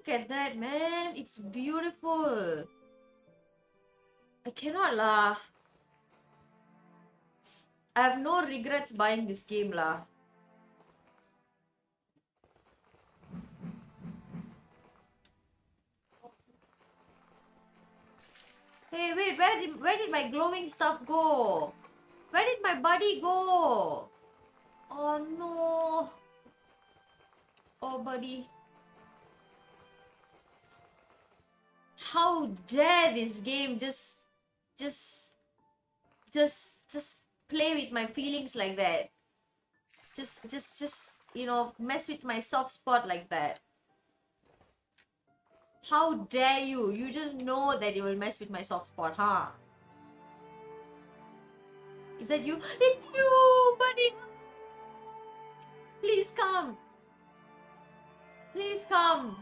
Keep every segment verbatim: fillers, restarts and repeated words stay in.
Look at that, man. It's beautiful. I cannot lah. I have no regrets buying this game lah. Hey, wait, where did, where did my glowing stuff go? Where did my buddy go? Oh no. Oh buddy. How dare this game just just just just play with my feelings like that. Just just just you know, mess with my soft spot like that. How dare you? You just know that you will mess with my soft spot, huh? Is that you? It's you, buddy! Please come! Please come!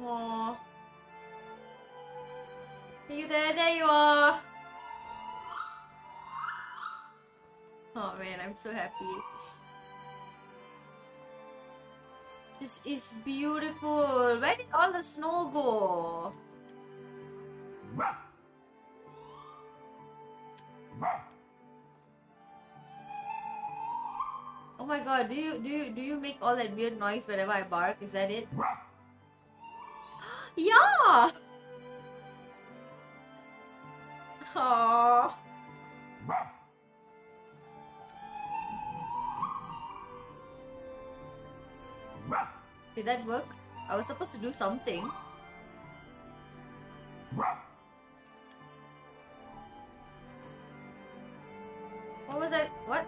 Aww. Are you there? There you are! Oh man, I'm so happy. This is beautiful. Where did all the snow go? Oh my god, do you do you do you make all that weird noise whenever I bark? Is that it? Yeah. Aww. Did that work? I was supposed to do something. What was I? What?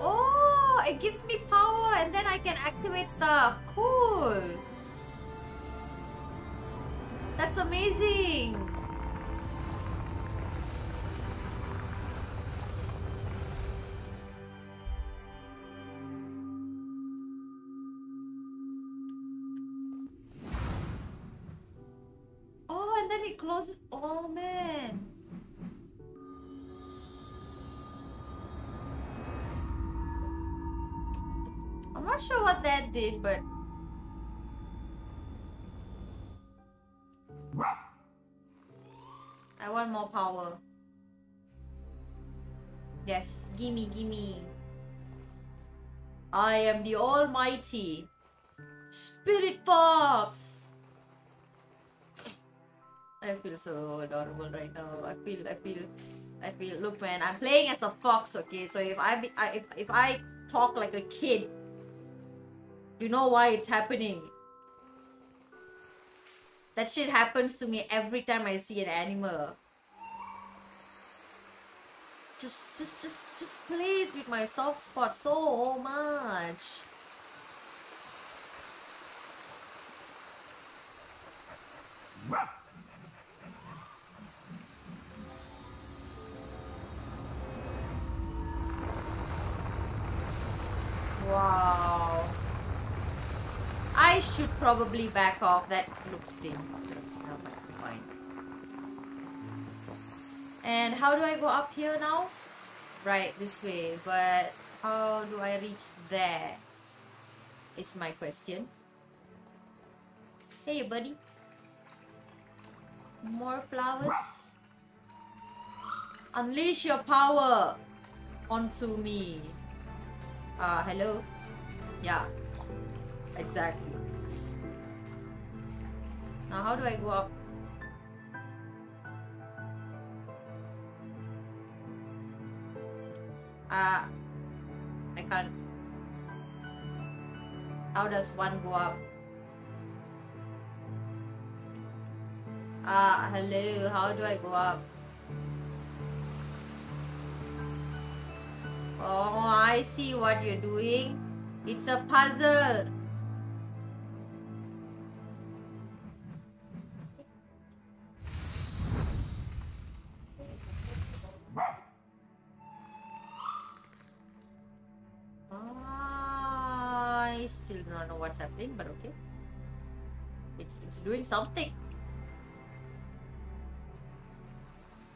Oh, it gives me power and then I can activate stuff. Cool. That's amazing. Oh man. I'm not sure what that did, but I want more power. Yes, gimme, gimme. I am the almighty Spirit Fox. I feel so adorable right now. I feel, I feel, I feel. Look, man, I'm playing as a fox, okay? So if I, be, I if if I talk like a kid, you know why it's happening. That shit happens to me every time I see an animal. Just, just, just, just plays with my soft spot so much. Wow. I should probably back off. That looks dim. Fine. And how do I go up here now? Right, this way. But how do I reach there? Is my question. Hey, buddy. More flowers. Unleash your power onto me. Ah, uh, hello? Yeah, exactly. Now, how do I go up? Ah, uh, I can't. How does one go up? Ah, uh, hello, how do I go up? Oh, I see what you're doing. It's a puzzle. I still don't know what's happening, but okay. It's, it's doing something.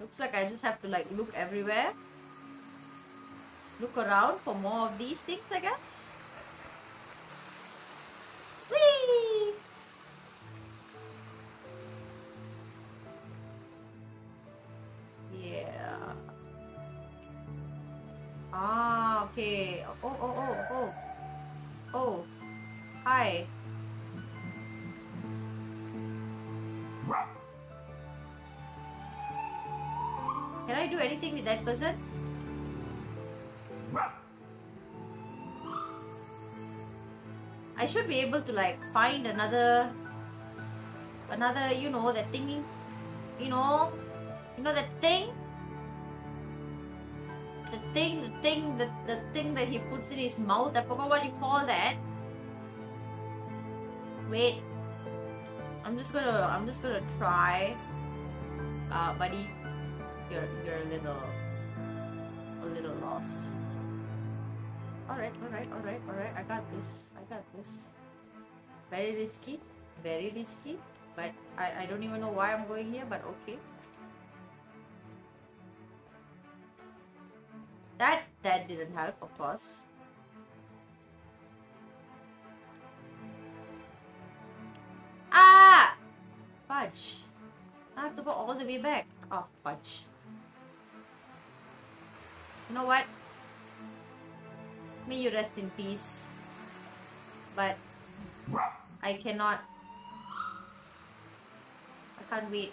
Looks like I just have to like look everywhere. Look around for more of these things, I guess. Whee! Yeah. Ah, okay. Oh, oh, oh, oh. Oh. Hi. Can I do anything with that person? I should be able to like find another another you know that thing, you know you know that thing the thing the thing the, the thing that he puts in his mouth. I forgot what you call that. Wait, I'm just gonna I'm just gonna try. Uh buddy, you're you're a little a little lost. Alright, alright, alright, alright. I got this. I got this. Very risky. Very risky. But I, I don't even know why I'm going here, but okay. That that didn't help, of course. Ah! Fudge. I have to go all the way back. Oh, fudge. You know what? May you rest in peace. But I cannot. I can't wait.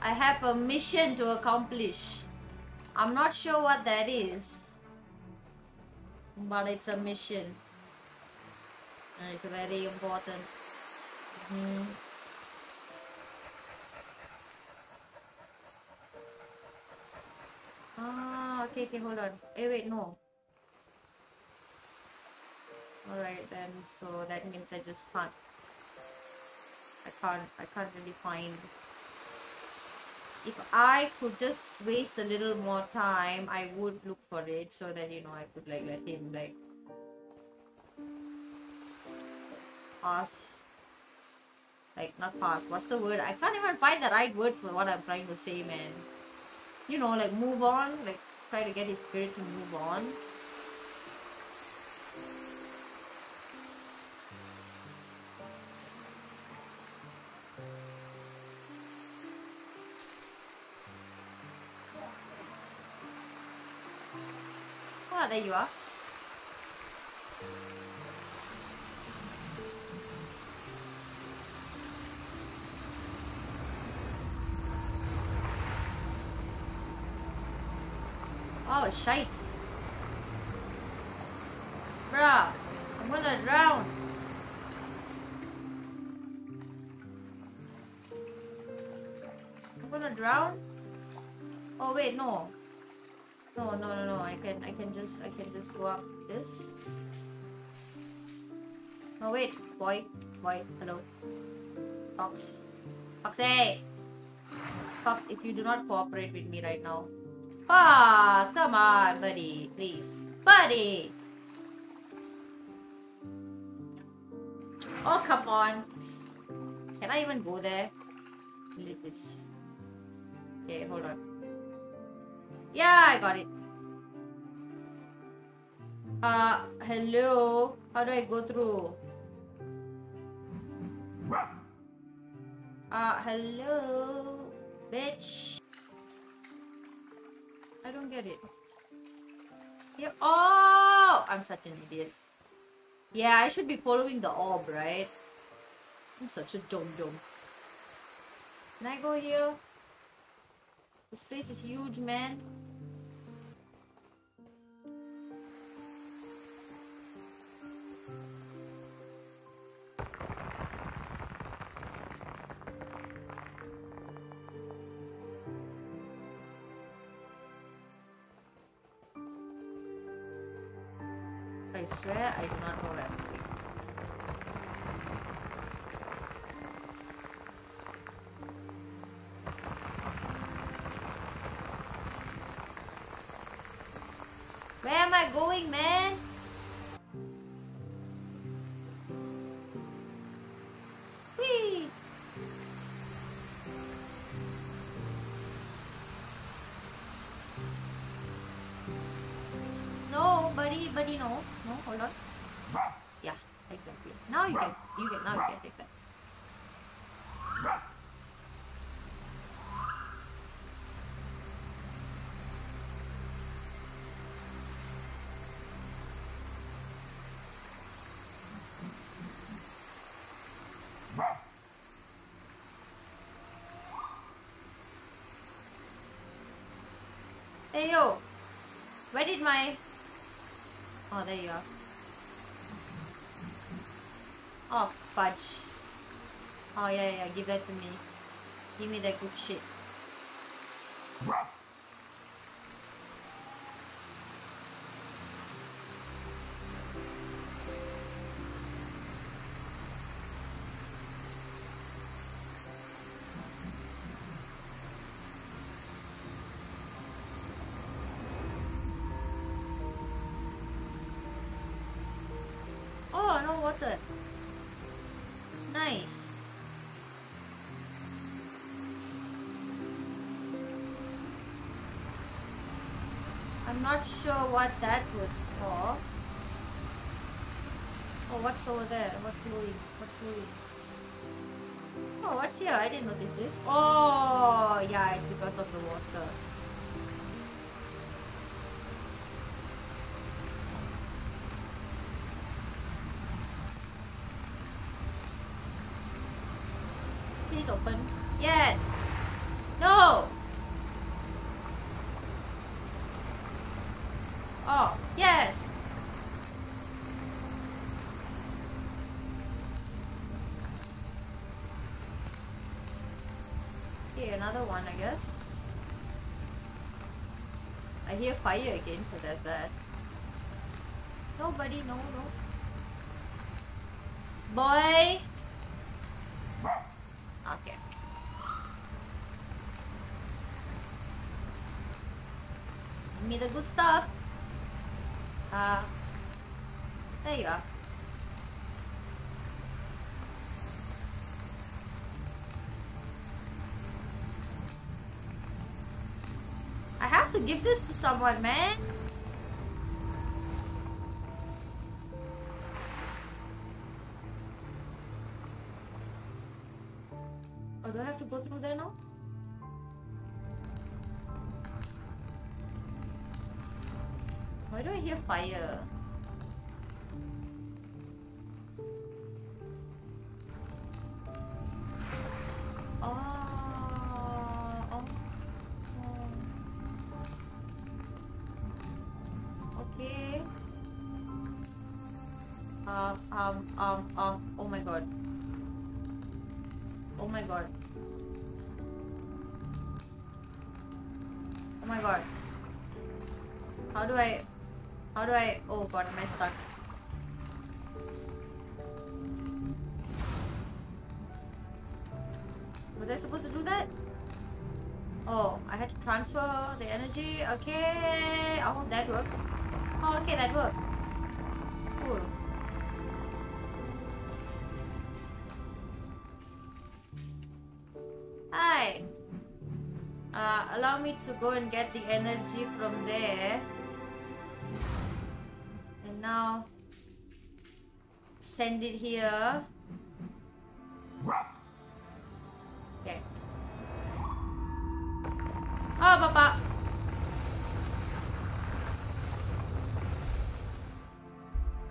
I have a mission to accomplish. I'm not sure what that is, but it's a mission. And it's very important. Mm-hmm. Ah, okay, okay, hold on. Eh, wait, no. Alright then, so that means I just can't. I can't, I can't really find. If I could just waste a little more time, I would look for it so that, you know, I could like let him like pass. Like, not pass, what's the word? I can't even find the right words for what I'm trying to say, man. You know, like move on, like try to get his spirit to move on. Ah, there you are. Oh, shite. Bruh, I'm gonna drown. I'm gonna drown? Oh wait, no. No, no, no, no. I can I can just I can just go up this. No wait, boy, boy, hello. Fox. Foxy! Fox, if you do not cooperate with me right now. Ah, come on, buddy, please. Buddy! Oh, come on. Can I even go there? Leave this. Okay, hold on. Yeah, I got it. Uh, hello? How do I go through? Uh, hello? Bitch. I don't get it. Yeah. Oh, I'm such an idiot. Yeah, I should be following the orb, right? I'm such a dumb dumb. Can I go here? This place is huge, man. I swear I do not know everything. Where am I going, man? Whee! somebody know? No, hold on. Yeah, exactly. Now you can, you can, now you can take that. Hey yo, where did my... Oh, there you are. Oh, fudge. Oh, yeah, yeah, yeah, give that to me. Give me that good shit. Nice. I'm not sure what that was for. Oh, what's over there? What's moving? What's moving? Oh, what's here? I didn't notice this. Oh, yeah, it's because of the water. Open. Yes. No. Oh, yes. Okay, another one, I guess. I hear fire again, so there's that. Nobody, no, no. Boy. Okay. Give me the good stuff. Uh, there you are. I have to give this to someone, man. Do I have to go through there now? Why do I hear fire? Oh, oh, oh. Okay. Um, um, um, um. Oh my god. Oh my god. Oh my god. How do I... How do I... Oh god, am I stuck? Was I supposed to do that? Oh, I had to transfer the energy. Okay. Oh, that worked. Oh, okay, that worked. Cool. Hi. Uh, allow me to go and get the energy from there. And now send it here. Okay. Oh, Papa.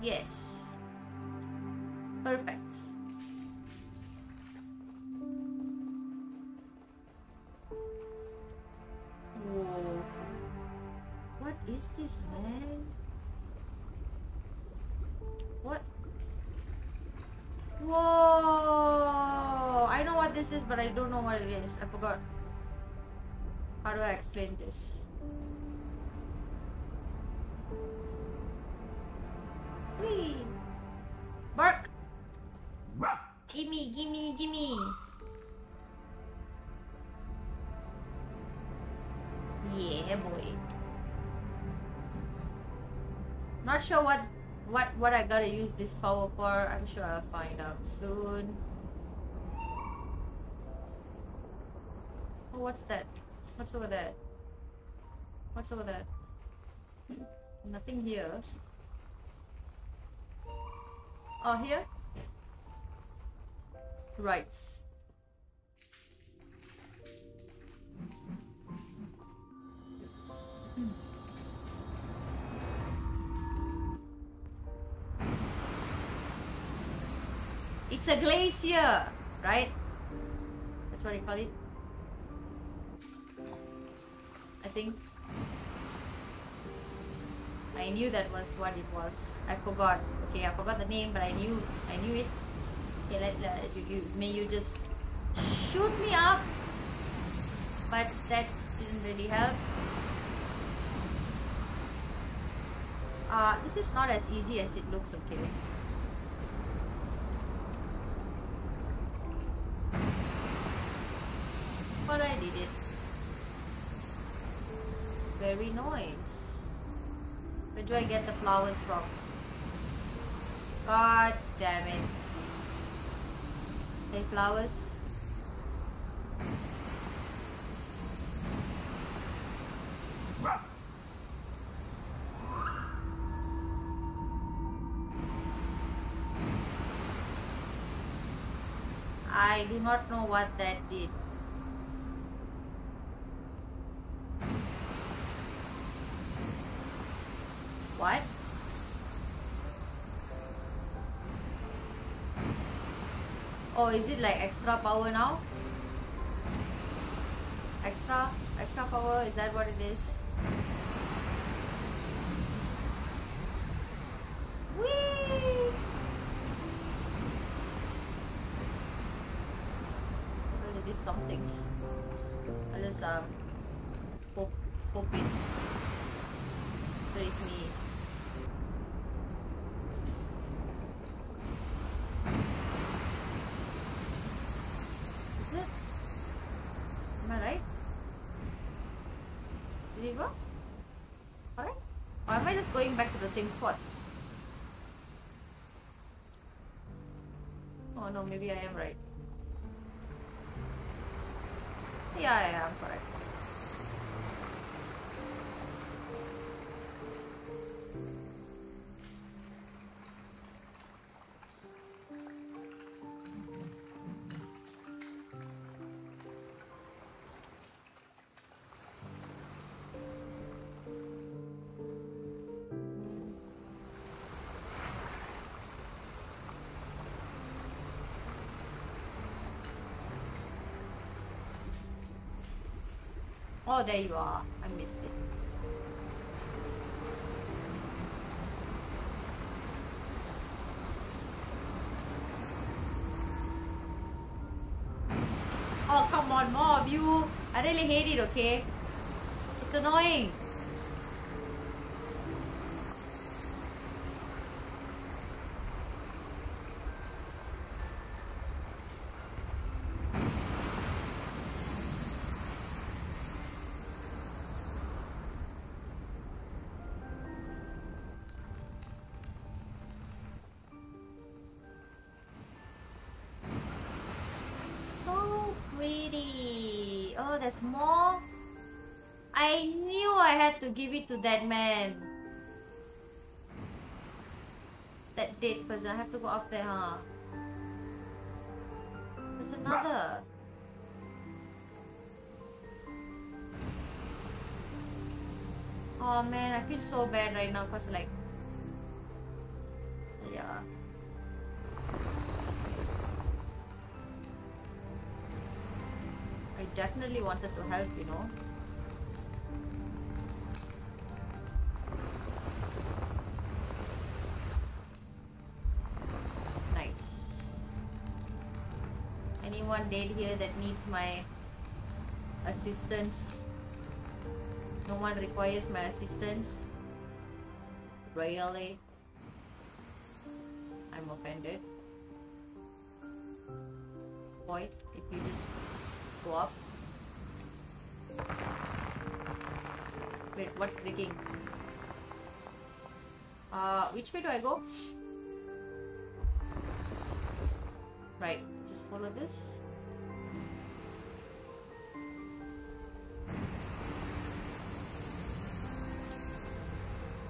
Yes. Perfect. What is this, man? What? Whoa! I know what this is, but I don't know what it is. I forgot. How do I explain this? Whee! Bark! Gimme, gimme, gimme! Yeah, boy. Not sure what what what I gotta use this power for. I'm sure I'll find out soon. Oh, what's that? What's over there? What's over there? Nothing here. are here. Right. It's a glacier, right? That's what they call it, I think. I knew that was what it was. I forgot. Okay, I forgot the name, but I knew. I knew it. Okay, let, let you, you. May you just shoot me up. But that didn't really help. Uh, this is not as easy as it looks. Okay. But I did it. Very nice. Where do I get the flowers from? God damn it. Hey, flowers. I do not know what that did. What? Oh, is it like extra power now? Extra? Extra power? Is that what it is? Whee! Well, it did something. I'll just um, poke, poke it. Sprays me. Back to the same spot. Oh no, maybe I am right. Yeah, I am correct. Oh, there you are. I missed it. Oh, come on, more of you. I really hate it, okay? It's annoying. There's more. I knew I had to give it to that man. That dead person. I have to go up there, huh? There's another. Oh man, I feel so bad right now because like... yeah. Definitely wanted to help, you know. Nice. Anyone dead here that needs my assistance? No one requires my assistance? Really? I'm offended. Void, if you just go up. Wait, what's breaking? Uh, which way do I go? Right, just follow this.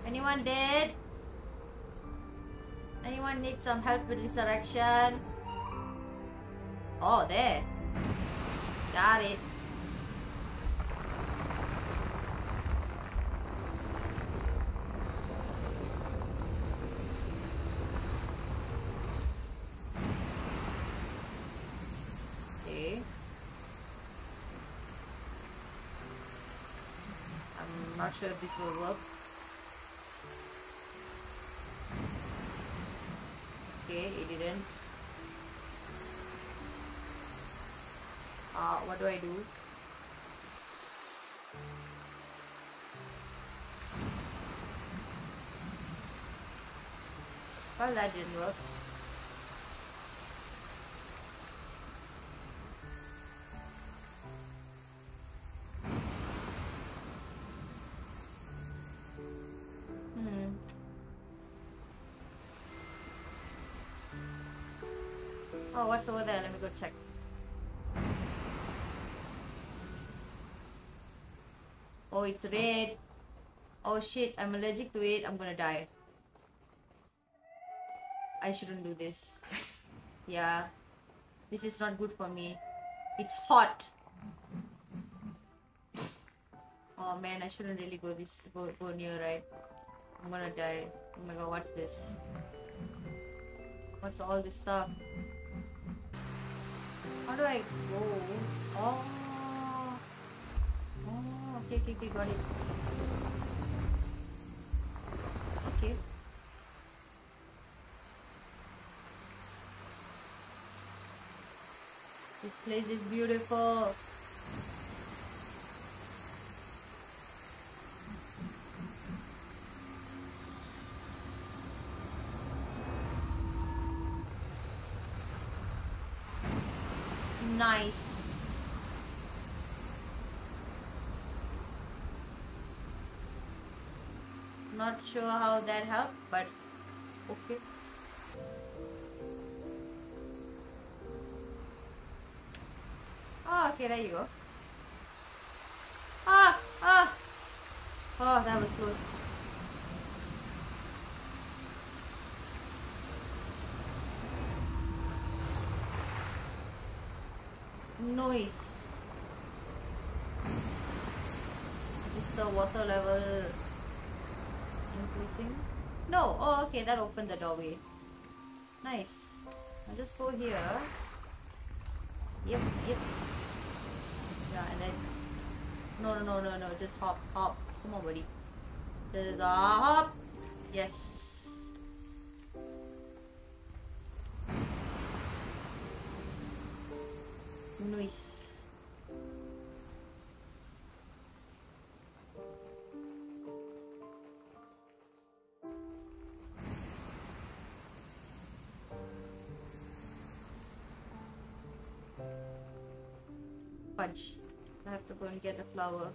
Anyone dead? Anyone need some help with resurrection? Oh, there. Got it. Okay. I'm not sure if this will work. Okay, it didn't. Uh, what do I do? Well, that didn't work. Oh, what's over there? Let me go check. Oh, it's red. Oh shit, I'm allergic to it. I'm gonna die. I shouldn't do this. Yeah. This is not good for me. It's hot. Oh man, I shouldn't really go this go, go near, right? I'm gonna die. Oh my god, what's this? What's all this stuff? How do I go? Oh, oh, okay, okay, okay, got it. Okay. This place is beautiful. Nice. Not sure how that helped, but okay. Oh, okay, there you go. Ah, ah. Oh, that was close. Noise. Is the water level increasing? No. Oh, okay. That opened the doorway. Nice. I'll just go here. Yep, yep. Yeah, and then no, no, no, no, no. Just hop, hop. Come on, buddy. Just hop. Yes. Nice. Punch. I have to go and get a flower.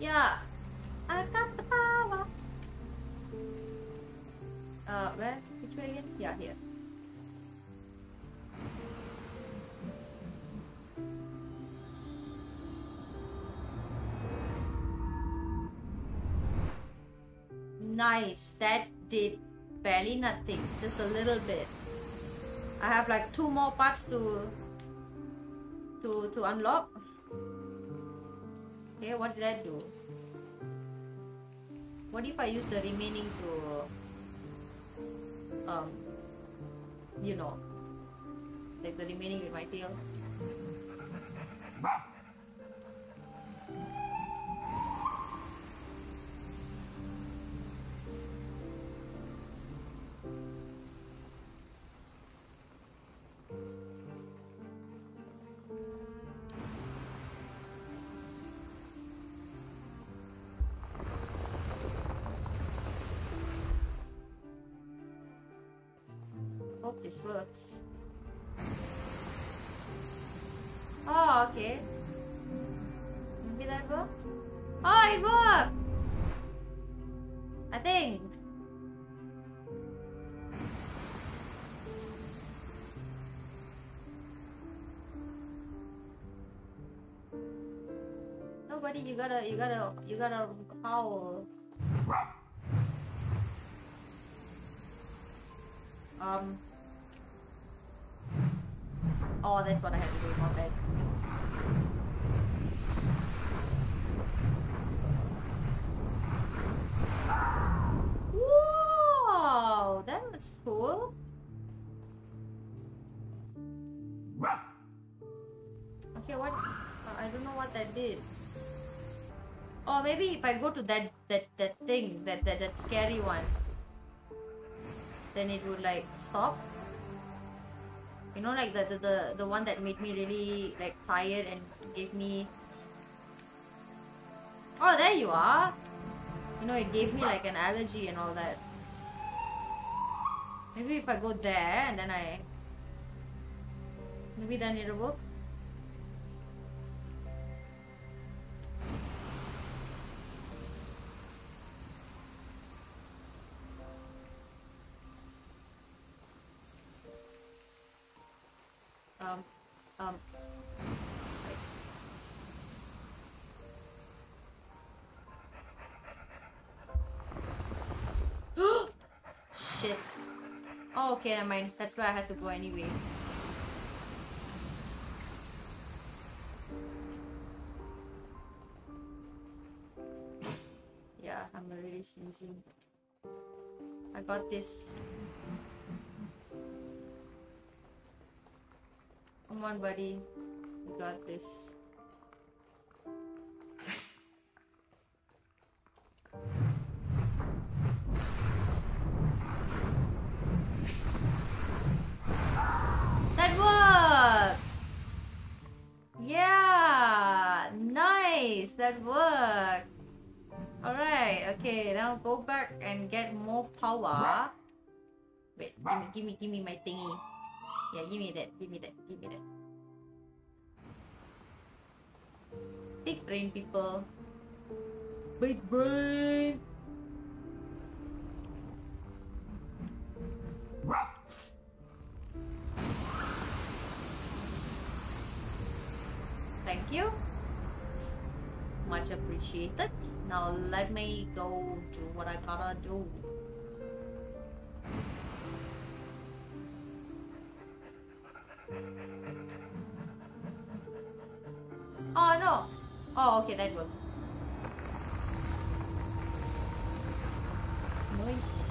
Yeah, I got the power. Uh, where? Which way again? Yeah, here. Nice. That did barely nothing. Just a little bit. I have like two more parts to to to unlock. Okay, what did I do? What if I use the remaining to, um, you know, like the remaining with my tail? Hope this works. Oh, okay. Maybe that worked? Oh, it worked! I think. somebody, you gotta, you gotta, you gotta howl. Um. Oh, that's what I had to do. My bad. Whoa, that was cool. Okay, what? I don't know what that did. Oh, maybe if I go to that that that thing, that that that scary one, then it would like stop. You know, like the the the, the one that made me really like tired and gave me. Oh, there you are. You know, it gave me like an allergy and all that. Maybe if I go there and then I. Maybe then it'll work. Um, um, right. Shit. Oh, okay, never mind. That's where I had to go anyway. Yeah, I'm already sneezing. I got this. Come on, buddy. We got this. That worked! Yeah! Nice! That worked! Alright, okay. Now go back and get more power. Wait, give me, give me, give me my thingy. Yeah, give me that, give me that, give me that. Big brain, people. Big brain! Thank you. Much appreciated. Now let me go do what I gotta do. Oh no! Oh, okay, that worked. Nice.